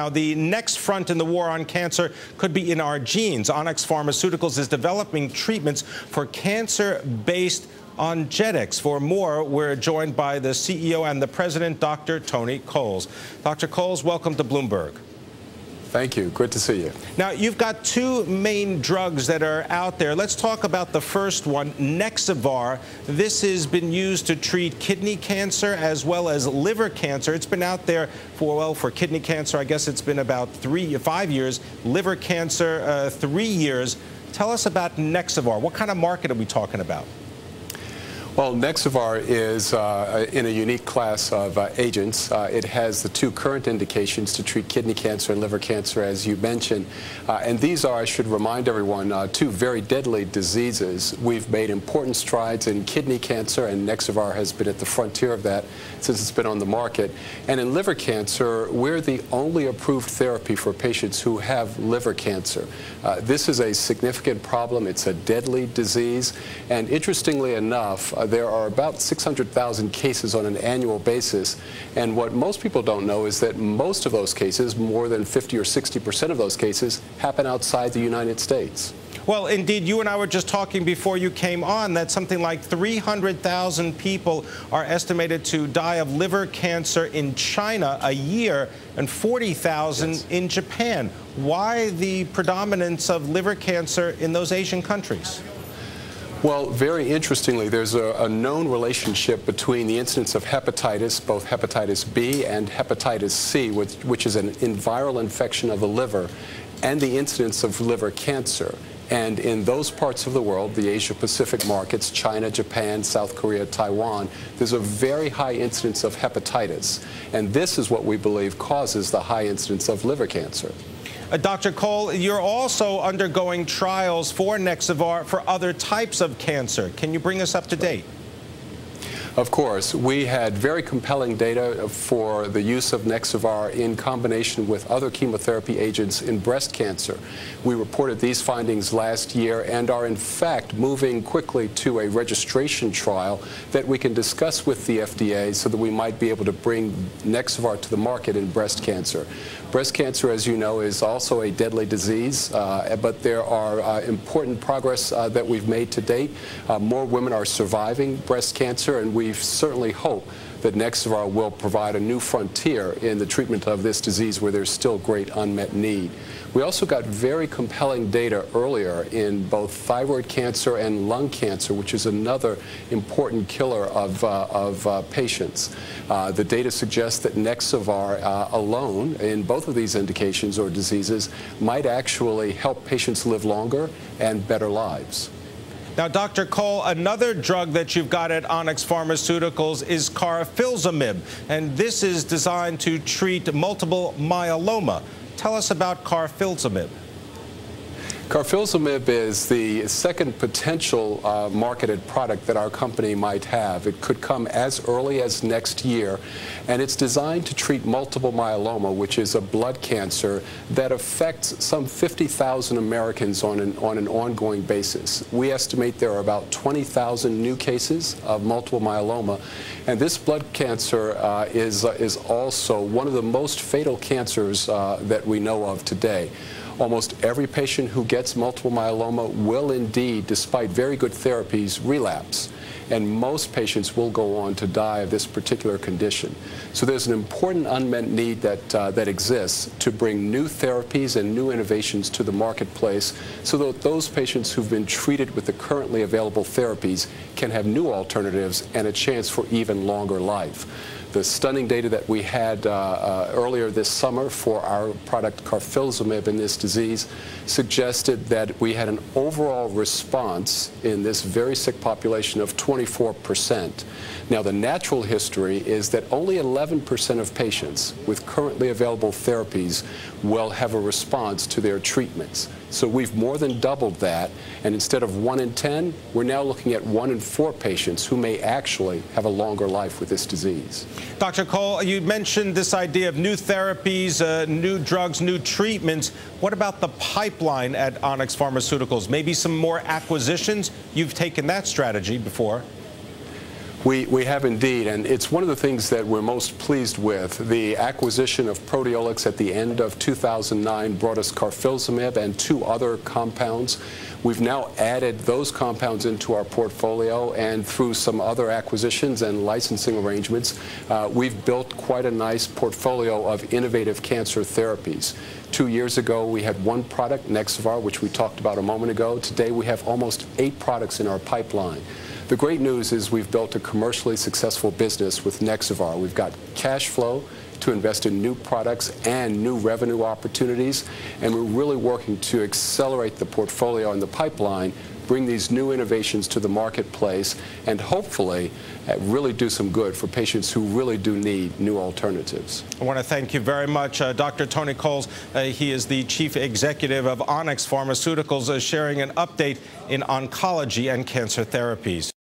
Now, the next front in the war on cancer could be in our genes. Onyx Pharmaceuticals is developing treatments for cancer-based Ongetics. For more, we're joined by the CEO and the president, Dr. Tony Coles. Dr. Coles, welcome to Bloomberg. Thank you. Good to see you. Now, you've got two main drugs that are out there. Let's talk about the first one, Nexavar. This has been used to treat kidney cancer as well as liver cancer. It's been out there for, well, for kidney cancer, I guess it's been about 5 years. Liver cancer, 3 years. Tell us about Nexavar. What kind of market are we talking about? Well, Nexavar is in a unique class of agents. It has the two current indications to treat kidney cancer and liver cancer, as you mentioned. And these are, I should remind everyone, two very deadly diseases. We've made important strides in kidney cancer, and Nexavar has been at the frontier of that since it's been on the market. And in liver cancer, we're the only approved therapy for patients who have liver cancer. This is a significant problem. It's a deadly disease. And interestingly enough, there are about 600,000 cases on an annual basis, and what most people don't know is that most of those cases, more than 50% or 60% of those cases, happen outside the United States. Well, indeed, you and I were just talking before you came on that something like 300,000 people are estimated to die of liver cancer in China a year and 40,000 in Japan. Why the predominance of liver cancer in those Asian countries? Well, very interestingly, there's a known relationship between the incidence of hepatitis, both hepatitis B and hepatitis C, which is an viral infection of the liver, and the incidence of liver cancer. And in those parts of the world, the Asia-Pacific markets, China, Japan, South Korea, Taiwan, there's a very high incidence of hepatitis. And this is what we believe causes the high incidence of liver cancer. Dr. Cole, you're also undergoing trials for Nexavar for other types of cancer. Can you bring us up to date? Of course. We had very compelling data for the use of Nexavar in combination with other chemotherapy agents in breast cancer. We reported these findings last year and are in fact moving quickly to a registration trial that we can discuss with the FDA so that we might be able to bring Nexavar to the market in breast cancer. Breast cancer, as you know, is also a deadly disease, but there are important progress that we've made to date. More women are surviving breast cancer, and we certainly hope that Nexavar will provide a new frontier in the treatment of this disease where there's still great unmet need. We also got very compelling data earlier in both thyroid cancer and lung cancer, which is another important killer of patients. The data suggests that Nexavar alone in both of these indications or diseases might actually help patients live longer and better lives. Now, Dr. Cole, another drug that you've got at Onyx Pharmaceuticals is carfilzomib, and this is designed to treat multiple myeloma. Tell us about carfilzomib. Carfilzomib is the second potential marketed product that our company might have. It could come as early as next year, and it's designed to treat multiple myeloma, which is a blood cancer that affects some 50,000 Americans on an ongoing basis. We estimate there are about 20,000 new cases of multiple myeloma, and this blood cancer is also one of the most fatal cancers that we know of today. Almost every patient who gets multiple myeloma will indeed, despite very good therapies, relapse. And most patients will go on to die of this particular condition. So there's an important unmet need that, that exists to bring new therapies and new innovations to the marketplace so that those patients who've been treated with the currently available therapies can have new alternatives and a chance for even longer life. The stunning data that we had earlier this summer for our product carfilzomib in this disease suggested that we had an overall response in this very sick population of 24%. Now, the natural history is that only 11% of patients with currently available therapies will have a response to their treatments. So we've more than doubled that, and instead of 1 in 10, we're now looking at 1 in 4 patients who may actually have a longer life with this disease. Dr. Cole, you mentioned this idea of new therapies, new drugs, new treatments. What about the pipeline at Onyx Pharmaceuticals? Maybe some more acquisitions? You've taken that strategy before. We have indeed, and it's one of the things that we're most pleased with. The acquisition of Proteolix at the end of 2009 brought us carfilzomib and two other compounds. We've now added those compounds into our portfolio, and through some other acquisitions and licensing arrangements, we've built quite a nice portfolio of innovative cancer therapies. 2 years ago, we had one product, Nexavar, which we talked about a moment ago. Today, we have almost 8 products in our pipeline. The great news is we've built a commercially successful business with Nexavar. We've got cash flow to invest in new products and new revenue opportunities, and we're really working to accelerate the portfolio and the pipeline, bring these new innovations to the marketplace, and hopefully really do some good for patients who really do need new alternatives. I want to thank you very much, Dr. Tony Coles. He is the Chief Executive of Onyx Pharmaceuticals, sharing an update in oncology and cancer therapies.